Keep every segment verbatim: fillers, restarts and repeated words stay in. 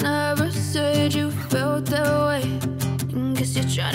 never said you felt that way. You're trying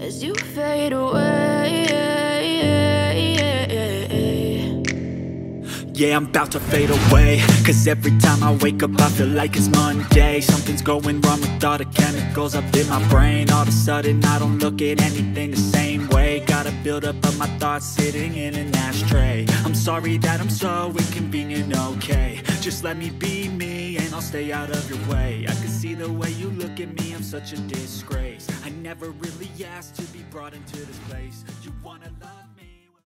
as you fade away. yeah, I'm about to fade away. Cause every time I wake up I feel like it's Monday. Something's going wrong with all the chemicals up in my brain. All of a sudden I don't look at anything the same way. Gotta build up of my thoughts sitting in an ashtray. I'm sorry that I'm so inconvenient, okay. Just let me be me and I'll stay out of your way. I can see the way you look at me, I'm such a disgrace. I never really asked to be brought into this place. You wanna love